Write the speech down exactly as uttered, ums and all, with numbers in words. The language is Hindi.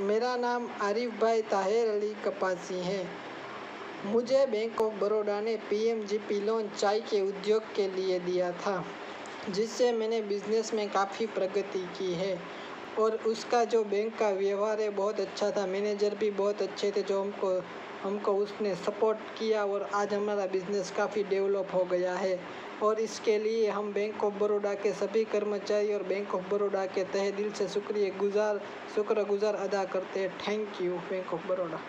मेरा नाम आरिफ भाई ताहिर अली कपासी है। मुझे बैंक ऑफ बड़ौदा ने P M G P loan चाय के उद्योग के लिए दिया था, जिससे मैंने बिजनेस में काफ़ी प्रगति की है और उसका जो बैंक का व्यवहार है बहुत अच्छा था। मैनेजर भी बहुत अच्छे थे जो हमको हमको उसने सपोर्ट किया और आज हमारा बिज़नेस काफ़ी डेवलप हो गया है। और इसके लिए हम बैंक ऑफ बड़ौदा के सभी कर्मचारी और बैंक ऑफ बड़ौदा के तहे दिल से शुक्रिया गुज़ार शुक्रगुज़ार अदा करते हैं। Thank you bank of Baroda.